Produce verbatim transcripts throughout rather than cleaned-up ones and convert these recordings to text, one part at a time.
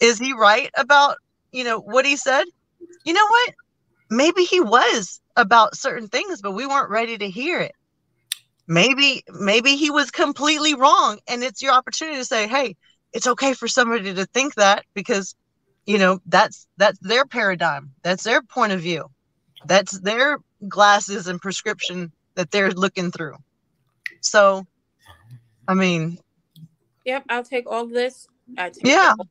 Is he right about, you know, what he said? You know what? Maybe he was about certain things, but we weren't ready to hear it. Maybe, maybe he was completely wrong. And it's your opportunity to say, hey, it's okay for somebody to think that, because, you know, that's, that's their paradigm. That's their point of view. That's their glasses and prescription that they're looking through. So, I mean, yep. I'll take all this. I take yeah. It all.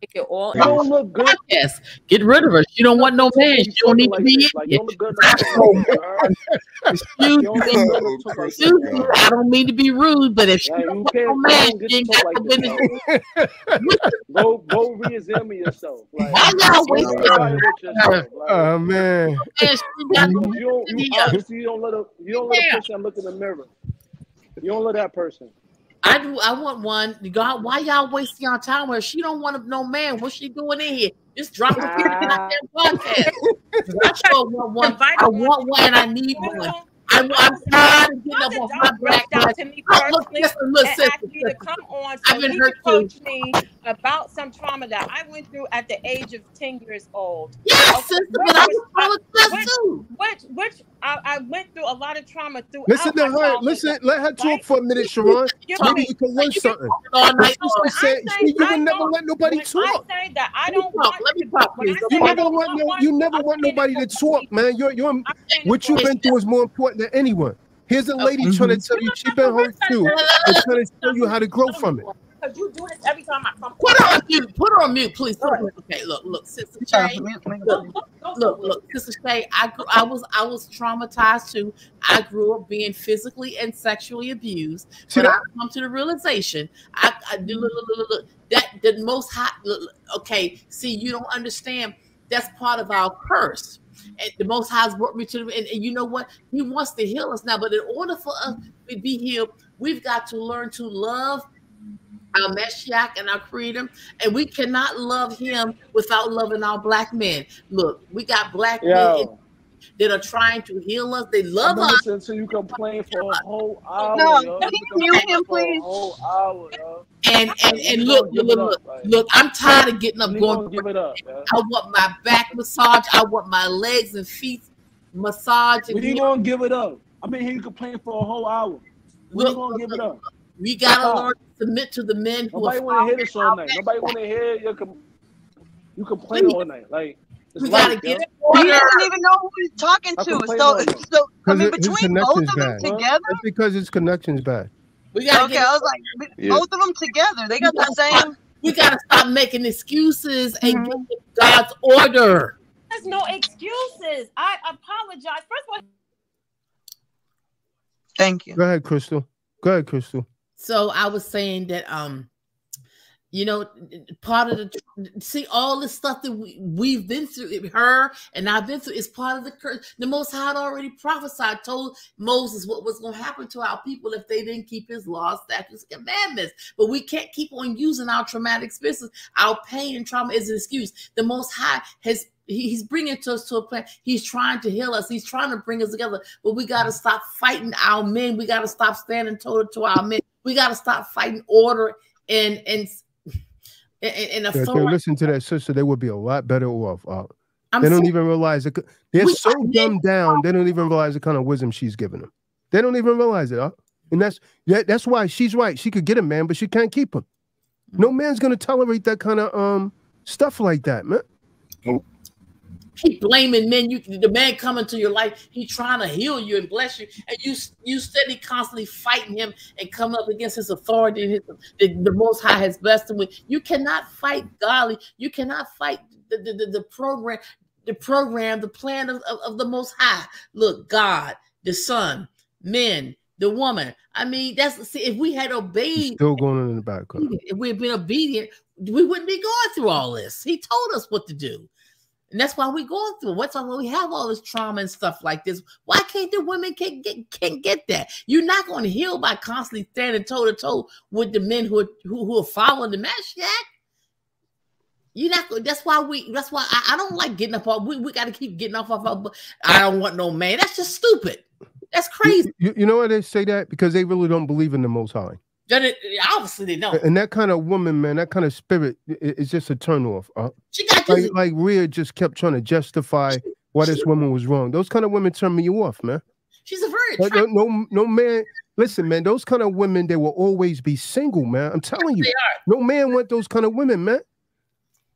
Take it all. You don't look good. Yes. Get rid of her. She don't want no man. She don't need to be in it. Excuse me. I don't mean to be rude, but if she don't want no man, she ain't got the business. Go, go re-examine yourself. Why y'all wasting time? Oh man. You don't let a you don't let a person look in the mirror. You don't let that person. I do. I want one. God, why y'all wasting y'all time with her? She don't want no man. What's she doing in here? Just drop it. Ah. I sure want one. I want one, and I need one. I'm, I'm tired of getting up on my black guys. I look, listen, listen, you to come on, so I've been hurt too. Me about some trauma that I went through at the age of ten years old. Yes, okay, which, I was which, too. Which, which, which I, I went through a lot of trauma through. Listen to her. Listen, let her talk right? for a minute, Sharon. Maybe talking, you can learn you something. All night you say, you would never let nobody talk. I say that I don't want. Let me talk. You never want. You never want nobody to talk, man. You're, you're. What you've been through is more important than anyone. Here's a lady mm-hmm. trying to tell you she been hurt too, and trying to tell you how to grow from it. Because you do this every time I come. Put her on mute. Put her on mute, please. Right. Okay, look, look, Sister Shay. Look, look, look, Sister Shay. I, I was, I was traumatized too. I grew up being physically and sexually abused. But I come to the realization. I, I do look, look, look, look. That the most hot. Look, okay, see, you don't understand. That's part of our curse. And the Most High's brought me to, and, and you know what? He wants to heal us now. But in order for us to be healed, we've got to learn to love our Mashiach and our Creator. And we cannot love him without loving our black men. Look, we got black Yo. men that are trying to heal us. They love us. Until you complain for a whole hour. No, can you mute him, please? And and and look, look, look, look, I'm tired of getting up going. Give it up, man. I want my back massage. I want my legs and feet massage. We don't give it up. I've been hearing you complain for a whole hour. We don't give it up. We gotta learn to submit to the men who are. Nobody wanna hear this all night. Nobody wanna hear your you complain all night, like. We gotta get it. He doesn't even know who he's talking to. So, so I mean, between both of them together, it's because his connection's bad. We gotta okay, get I was like, yeah. both of them together, they got the same. We gotta stop making excuses and mm -hmm. get God's order. There's no excuses. I apologize. First of all, thank you. Go ahead, Crystal. Go ahead, Crystal. So I was saying that, um. You know, part of the see all the stuff that we, we've been through, her and I've been through, is part of the curse. The Most High had already prophesied, told Moses what was going to happen to our people if they didn't keep his laws, statutes, commandments. But we can't keep on using our traumatic experiences. Our pain and trauma is an excuse. The Most High has. He's bringing to us to a plan. He's trying to heal us. He's trying to bring us together. But we got to stop fighting our men. We got to stop standing toe to our men. We got to stop fighting order and and. And, and if they listen to that sister, they would be a lot better off. Uh, they don't so, even realize it. They're we, so dumbed down. They don't even realize the kind of wisdom she's giving them. They don't even realize it. Uh, and that's that, that's why she's right. She could get a man, but she can't keep him. No man's gonna tolerate that kind of um stuff like that, man. Oh. Keep blaming men. You the man coming to your life, he trying to heal you and bless you, and you you steady constantly fighting him and coming up against his authority and his the, the Most High has blessed him with. You cannot fight godly. You cannot fight the the, the, the program, the program, the plan of, of, of the Most High. Look, God, the Son, men. The woman. I mean, that's see. If we had obeyed, He's still going on in the background. If we had been obedient, we wouldn't be going through all this. He told us what to do. And that's why we're going through. What's why we have all this trauma and stuff like this? Why can't the women can't get can't get that? You're not going to heal by constantly standing toe to toe with the men who are who, who are following the Mashiach. You're not. That's why we. That's why I, I don't like getting up off. We we got to keep getting off of our. I don't want no man. That's just stupid. That's crazy. You, you, you know why they say that? Because they really don't believe in the Most High. That obviously they don't. And that kind of woman, man, that kind of spirit is just a turnoff. Uh, she got like, this. like Rhea just kept trying to justify she, why she, this woman was wrong. Those kind of women turn me off, man. She's a very like, no, no, no man. Listen, man, those kind of women, they will always be single, man. I'm telling you, no man want those kind of women, man.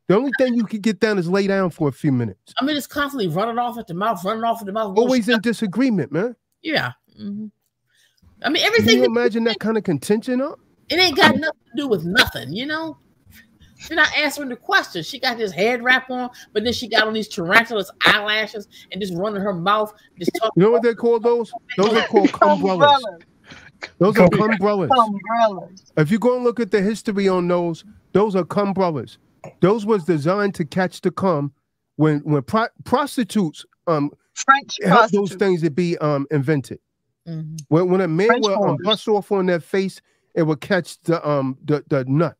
The only thing you can get down is lay down for a few minutes. I mean, it's constantly running off at the mouth, running off at the mouth. Always in disagreement, man. Yeah. Mm-hmm. I mean, everything. Can you imagine that kind of contention up? It ain't got nothing to do with nothing, you know? You're not answering the question. She got this head wrap on, but then she got on these tarantulas eyelashes and just running her mouth. Just talking. You know what they call those? Those are called cumbrellas. Those are cumbrellas. If you go and look at the history on those, those are cumbrellas. Those was designed to catch the cum when when pro prostitutes um French helped prostitutes. Those things to be um invented. Mm-hmm. When when a man French will um, bust off on their face, it will catch the um the, the nut.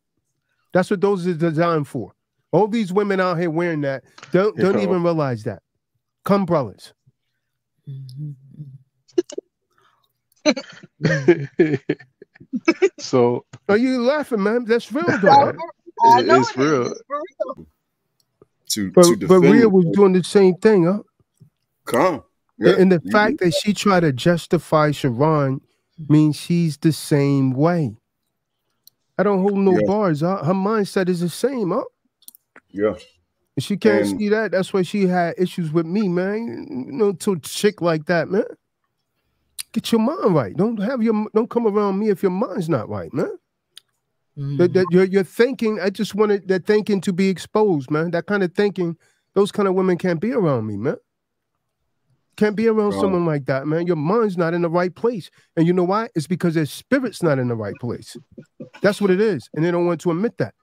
That's what those is designed for. All these women out here wearing that don't don't even realize that. Cumbrellas. Mm-hmm. So are you laughing, man? That's real though. I know it's, it real. Is, it's real. To, but, to but Rhea was doing the same thing, huh? Come. Yeah. And, and the mm-hmm. fact that she tried to justify Sharon means she's the same way. I don't hold no yeah. bars. Huh? Her mindset is the same, huh? Yeah. And she can't and, see that. That's why she had issues with me, man. You know, to a chick like that, man. Get your mind right. Don't have your don't come around me if your mind's not right, man. Mm. That, that you're, you're thinking, I just wanted that thinking to be exposed, man. That kind of thinking, those kind of women can't be around me, man. Can't be around Wrong. someone like that, man. Your mind's not in the right place. And you know why? It's because their spirit's not in the right place. That's what it is. And they don't want to admit that.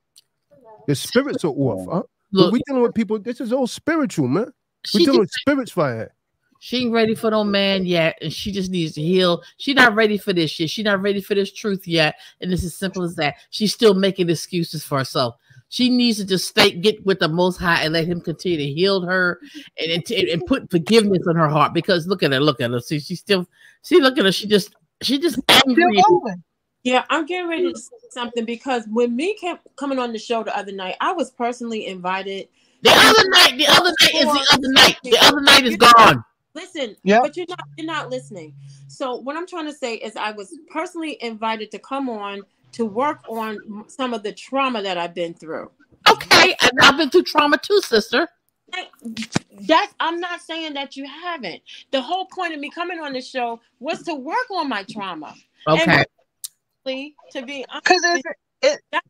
Their spirits are off, huh? Look, we're dealing with people, this is all spiritual, man. We're dealing with spirits fire. She ain't ready for no man yet, and she just needs to heal. She's not ready for this shit. She's not ready for this truth yet, and it's as simple as that. She's still making excuses for herself. She needs to just stay, get with the Most High and let him continue to heal her and, and, and put forgiveness on her heart, because look at her, look at her. See, she's still, see, look at her. She just, she just angry. Yeah, I'm getting ready to say something, because when me kept coming on the show the other night, I was personally invited. The other night, the other night is the other night. The other night is gone. Listen, yep. but you're not you're not listening. So what I'm trying to say is I was personally invited to come on to work on some of the trauma that I've been through. Okay, and I've been through trauma too, sister. That, I'm not saying that you haven't. The whole point of me coming on the show was to work on my trauma. Okay. And to be honest, because it, that's the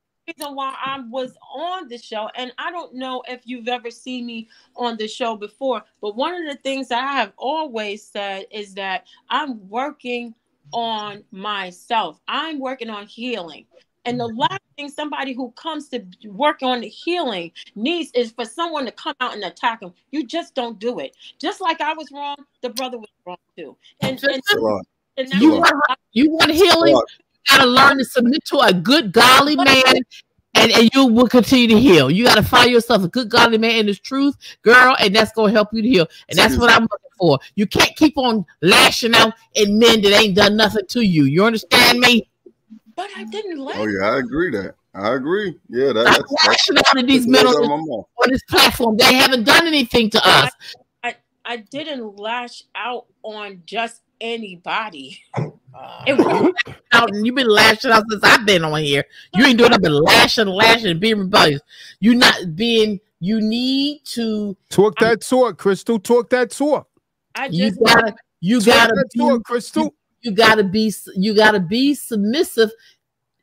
reason why I was on the show. And I don't know if you've ever seen me on the show before, but one of the things that I have always said is that I'm working on myself. I'm working on healing. And the last thing somebody who comes to work on the healing needs is for someone to come out and attack them. You just don't do it. Just like I was wrong, the brother was wrong too. And, and, and you, want, you want healing? You gotta learn to submit to a good godly man, and, and you will continue to heal. You gotta find yourself a good godly man in his truth, girl, and that's gonna help you to heal. And that's what I'm looking for. You can't keep on lashing out at men that ain't done nothing to you. You understand me? But I didn't lash. Oh yeah, I agree that. I agree. Yeah, that, that's lashing out at these men on this platform. They haven't done anything to us. I, I, I didn't lash out on just anybody. It was out, and you've been lashing out since I've been on here. You ain't doing nothing, lashing, lashing, being rebellious. You're not being. You need to talk that I, talk, Crystal. Talk that talk. I just you gotta. You talk gotta that be, talk, Crystal. You, you gotta be. You gotta be submissive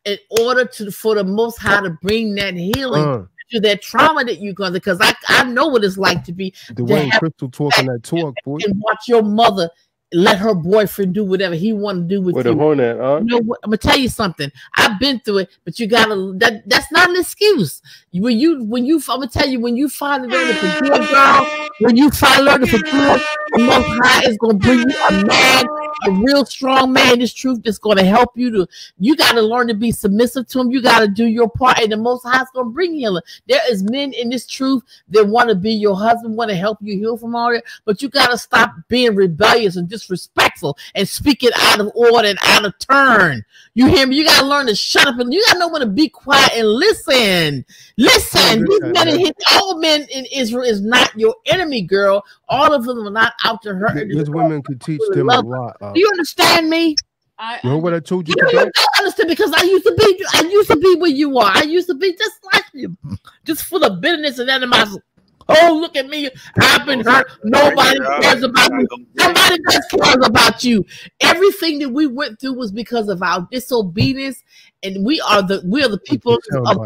in order to for the Most High to bring that healing. Uh. To that trauma that you're going to, because I I know what it's like to be the way have, Crystal talking that talk, boy, and watch your mother let her boyfriend do whatever he want to do with, with you. A hornet, huh? You know what? I'm gonna tell you something. I've been through it, but you gotta. That that's not an excuse. When you when you, I'm gonna tell you, when you finally learn to forgive, girl, when you finally learn to forgive, the Most High is gonna bring you a man a real strong man, this truth is going to help you to, you got to learn to be submissive to him. You got to do your part, and the Most High is going to bring healing. There is men in this truth that want to be your husband, want to help you heal from all that, but you got to stop being rebellious and disrespectful and speaking out of order and out of turn. You hear me? You got to learn to shut up, and you got to know when to be quiet and listen. Listen. These men in, all men in Israel is not your enemy, girl. All of them are not out to hurt. These women could teach them a lot. Uh, Do you understand me? I, you know what I told you, you today? I understand, because I used to be, I used to be where you are. I used to be just like you, just full of bitterness and animosity. Oh, look at me. I've been hurt. Nobody cares about me. Nobody does cares about you. Everything that we went through was because of our disobedience, and we are the we are the people of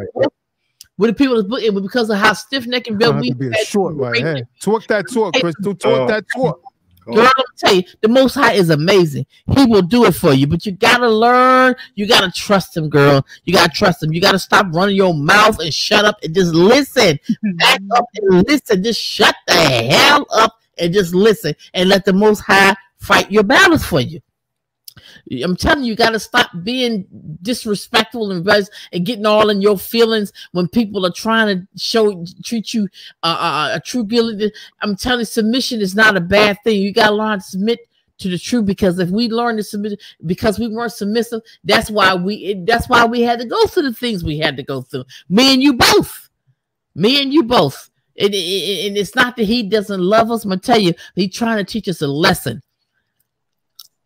with the people that it was because of how stiff-necked and built we be a short right hand. Talk that talk, Crystal. Talk oh. that talk. Girl, I'm gonna tell you, the Most High is amazing. He will do it for you, but you gotta learn. You gotta trust him, girl. You gotta trust him. You gotta stop running your mouth and shut up and just listen. Back up and listen. Just shut the hell up and just listen, and let the Most High fight your battles for you. I'm telling you, you got to stop being disrespectful and and getting all in your feelings when people are trying to show treat you uh, a true guilty. I'm telling you, submission is not a bad thing. You got to learn to submit to the truth, because if we learn to submit, because we weren't submissive, that's why we that's why we had to go through the things we had to go through. Me and you both. Me and you both. And, and it's not that he doesn't love us. I'm gonna tell you, he's trying to teach us a lesson.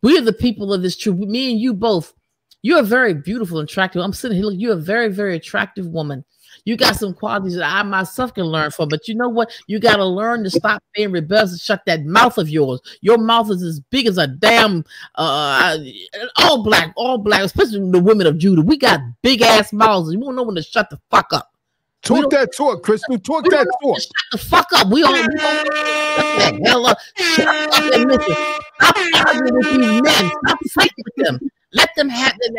We are the people of this truth. Me and you both. You're very beautiful and attractive. I'm sitting here. Look, you're a very, very attractive woman. You got some qualities that I myself can learn from. But you know what? You got to learn to stop being rebellious and shut that mouth of yours. Your mouth is as big as a damn uh, all black, all black, especially the women of Judah. We got big ass mouths. You won't know when to shut the fuck up. Talk that talk, Crystal. Talk that talk. Shut the fuck up. We all shut the hell up. Shut up and listen. Stop arguing with these men. Stop fighting with them. Let them have them.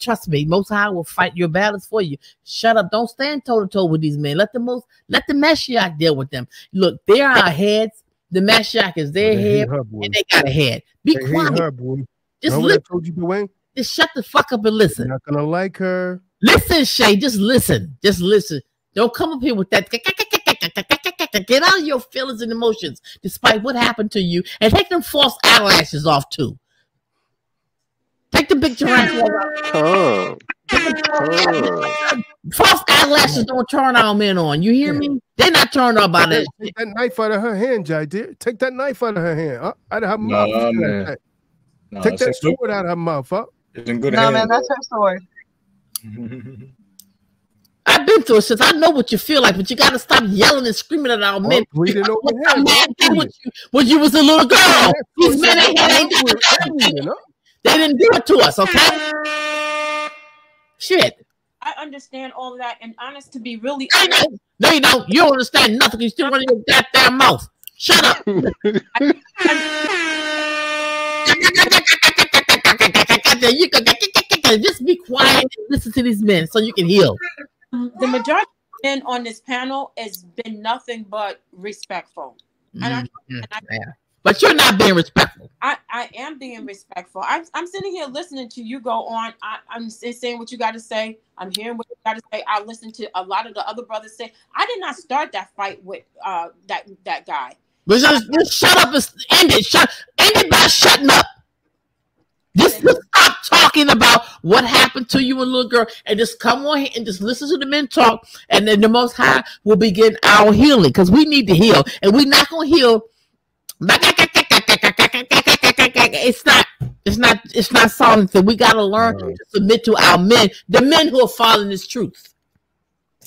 Trust me, Most High will fight your battles for you. Shut up. Don't stand toe to toe with these men. Let the most. Let the Mashiach deal with them. Look, they're our heads. The Mashiach is their head, and they got a head. Be quiet. Just listen. I told you, Dwayne. Just shut the fuck up and listen. You're not gonna like her. Listen, Shay. Just listen. Just listen. Don't come up here with that. Get out of your feelings and emotions, despite what happened to you, and take them false eyelashes off too. Take the big giraffe off. Oh. Oh. False eyelashes don't turn our men on. You hear me? They're not turned on by that. Take that knife out of her hand, Jai dear. Take that knife out of her hand. Huh? Out of her mouth. Nah, man. Nah, take that sword good. Out of her mouth. Huh? It's in good no, hand. Man, that's her sword. I've been through it since I know what you feel like, but you got to stop yelling and screaming at our men. What you, when you was a little girl, these men ain't done. They didn't do it to us, okay? Shit. I understand all that, and honest to be really honest. No, you don't. You don't understand nothing. You still running your goddamn mouth. Shut up. You can just be quiet and listen to these men so you can heal. The majority of men on this panel has been nothing but respectful. Mm-hmm. and I, and I, yeah. But you're not being respectful. I, I am being respectful. I'm, I'm sitting here listening to you go on. I, I'm saying what you got to say. I'm hearing what you got to say. I listened to a lot of the other brothers say, I did not start that fight with uh, that, that guy. But just, just shut up and end it. Shut, end it by shutting up. Just stop talking about what happened to you, and little girl, and just come on here and just listen to the men talk, and then the Most High will begin our healing, because we need to heal, and we're not gonna heal. It's not. It's not. It's not something we gotta learn to submit to our men, the men who are following this truth.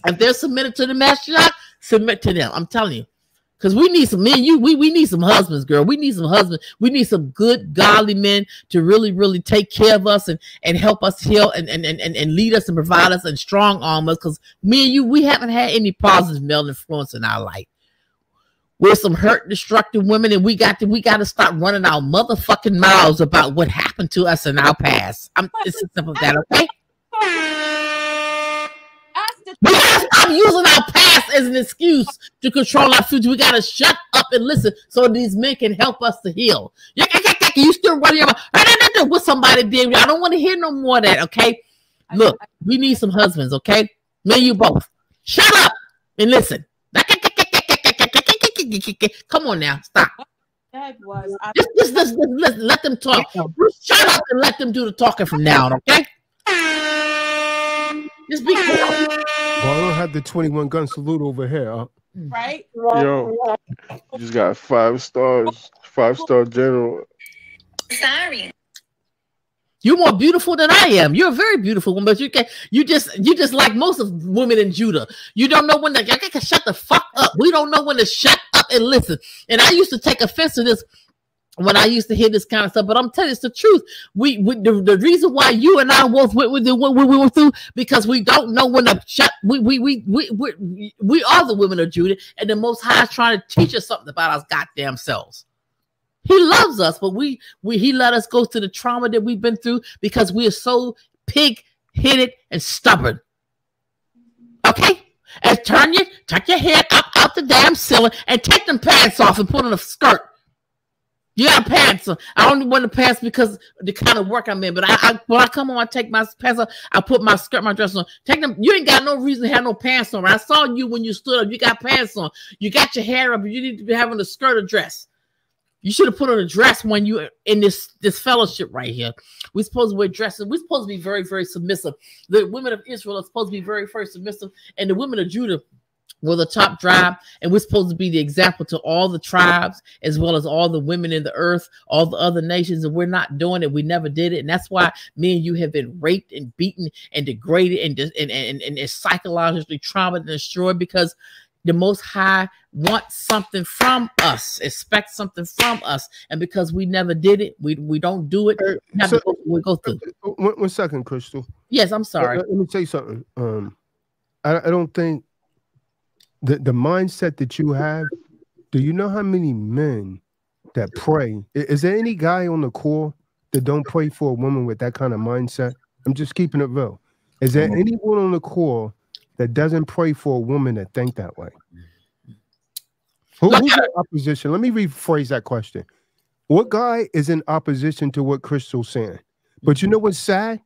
If they're submitted to the Mashiach, submit to them. I'm telling you. Because we need some men, you we we need some husbands, girl. We need some husbands. We need some good, godly men to really, really take care of us and, and help us heal and, and, and, and lead us and provide us and strong arm us. Because me and you, we haven't had any positive male influence in our life. We're some hurt, destructive women, and we got to we got to stop running our motherfucking mouths about what happened to us in our past. I'm it's simple as that, okay? We gotta stop using our past as an excuse to control our future. We gotta shut up and listen so these men can help us to heal. You gotta back and you still running around with somebody being. I don't want to hear no more of that, okay? Look, we need some husbands, okay? Me and you both. Shut up and listen. Come on now, stop. That was just, just, just, just, just let them talk. Shut up and let them do the talking from now on, okay? Just be cool. Well, I don't have the twenty-one gun salute over here, huh? Right? Yo, you just got five stars, five star general. Sorry. You're more beautiful than I am. You're a very beautiful woman, but you can you just you just like most of women in Judah. You don't know when to I can shut the fuck up. We don't know when to shut up and listen. And I used to take offense to this when I used to hear this kind of stuff, but I'm telling you, it's the truth. We, we the, the reason why you and I both went with what we went through because we don't know when to shut. We we we we we we are the women of Judah, and the Most High is trying to teach us something about our goddamn selves. He loves us, but we, we he let us go through the trauma that we've been through because we are so pig-headed and stubborn. Okay? And turn your, tuck your head up out the damn ceiling and take them pants off and put on a skirt. You got pants on. I only want the pants because the kind of work I'm in, but I, I when I come home, I take my pants off. I put my skirt, my dress on. Take them. You ain't got no reason to have no pants on. I saw you when you stood up. You got pants on. You got your hair up. You need to be having a skirt or dress. You should have put on a dress when you in this this fellowship right here. We're supposed to wear dresses. We're supposed to be very, very submissive. The women of Israel are supposed to be very, very submissive, and the women of Judah were the top tribe, and we're supposed to be the example to all the tribes as well as all the women in the earth, all the other nations, and we're not doing it. We never did it, and that's why me and you have been raped and beaten and degraded and and and, and, and psychologically traumatized and destroyed because the Most High wants something from us, expects something from us, and because we never did it, we we don't do it. Hey, so, go, we go through. One, one second, Crystal. Yes, I'm sorry. Let, let me tell you something. Um, I, I don't think the the mindset that you have. Do you know how many men that pray? Is, is there any guy on the call that don't pray for a woman with that kind of mindset? I'm just keeping it real. Is there anyone on the call that doesn't pray for a woman that think that way? Who, who's in opposition? Let me rephrase that question. What guy is in opposition to what Crystal's saying? But you know what's sad?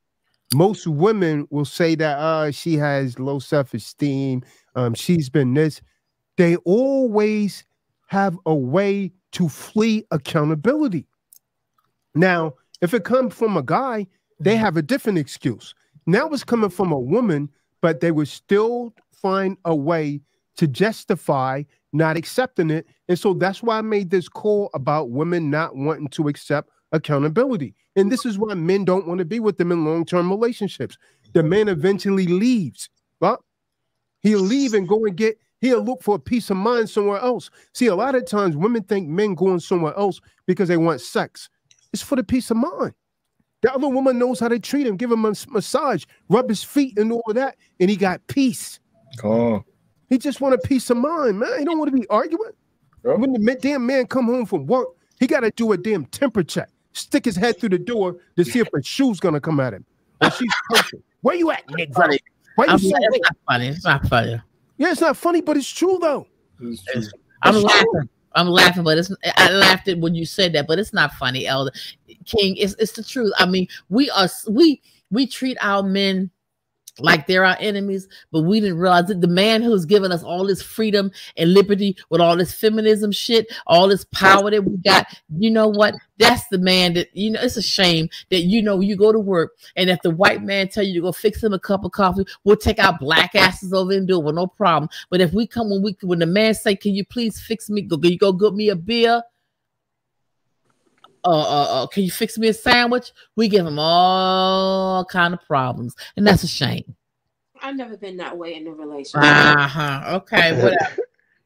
Most women will say that uh, she has low self-esteem. Um, she's been this. They always have a way to flee accountability. Now, if it comes from a guy, they have a different excuse. Now it's coming from a woman, but they would still find a way to justify not accepting it. And so that's why I made this call about women not wanting to accept accountability. And this is why men don't want to be with them in long-term relationships. The man eventually leaves. Well, he'll leave and go and get, he'll look for a peace of mind somewhere else. See, a lot of times women think men going somewhere else because they want sex. It's for the peace of mind. The other woman knows how to treat him, give him a massage, rub his feet and all of that, and he got peace. Oh. He just want a peace of mind, man. He don't want to be arguing. Yep. When the damn man come home from work, he got to do a damn temper check, stick his head through the door to see if her shoe's going to come at him. Or she's perfect. Where you at, Nick? Why you saying it's not funny. It's not funny. Yeah, it's not funny, but it's true, though. It's true. It's, I'm it's laughing. True. I'm laughing, but it's, I laughed at when you said that, but it's not funny, Elder King. It's, it's the truth. I mean, we are, we, we treat our men like they're our enemies, but we didn't realize that the man who's given us all this freedom and liberty with all this feminism shit, all this power that we got, you know what? That's the man that, you know, it's a shame that, you know, you go to work and if the white man tell you to go fix him a cup of coffee, we'll take our black asses over and do it with no problem. But if we come, when we, when the man say, can you please fix me, go, can you go get me a beer? Uh, uh, uh, can you fix me a sandwich? We give them all kind of problems, and that's a shame. I've never been that way in a relationship. Uh huh. Okay. Whatever.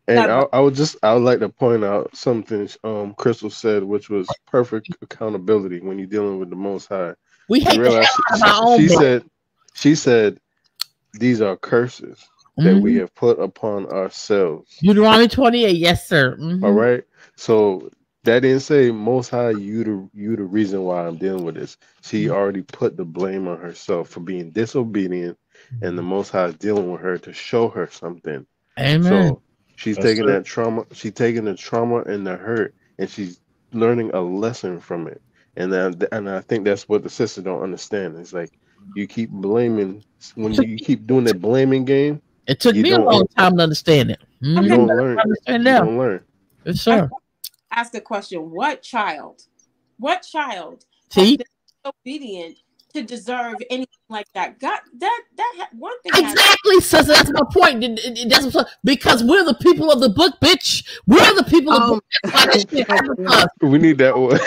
And I, I would just, I would like to point out something um, Crystal said, which was perfect accountability when you're dealing with the Most High. We hate the hell out of our own. She said, she said, these are curses mm-hmm. that we have put upon ourselves. Deuteronomy twenty-eight. Yes, sir. Mm-hmm. All right. So. That didn't say Most High, you the, you the reason why I'm dealing with this. She already put the blame on herself for being disobedient, and the Most High is dealing with her to show her something. Amen. So she's That's taking it. that trauma, she's taking the trauma and the hurt, and she's learning a lesson from it. And uh, and I think that's what the sisters don't understand. It's like you keep blaming when you keep doing that blaming game. It took me a long time to understand it. Mm-hmm. You don't learn. Understand now. You don't learn. Yes, sir. Ask the question: What child? What child? See? Has been obedient to deserve anything like that? God, that that one thing. Exactly, sis. That's my point. It, it, it doesn't, because we're the people of the book, bitch. We're the people of um, the book. We need that one.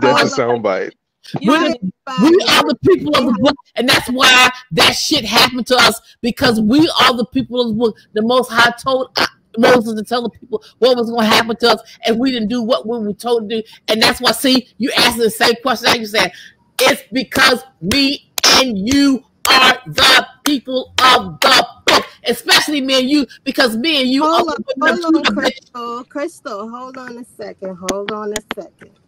That's a soundbite. We are the people of the book, and that's why that shit happened to us, because we are the people of the book. The Most High told Moses to tell the people what was going to happen to us, and we didn't do what we were told to do. And that's why, see, you asked the same question that you said. It's because me and you are the people of the book, especially me and you, because me and you. Hold on, hold on, Crystal, Crystal, hold on a second, hold on a second.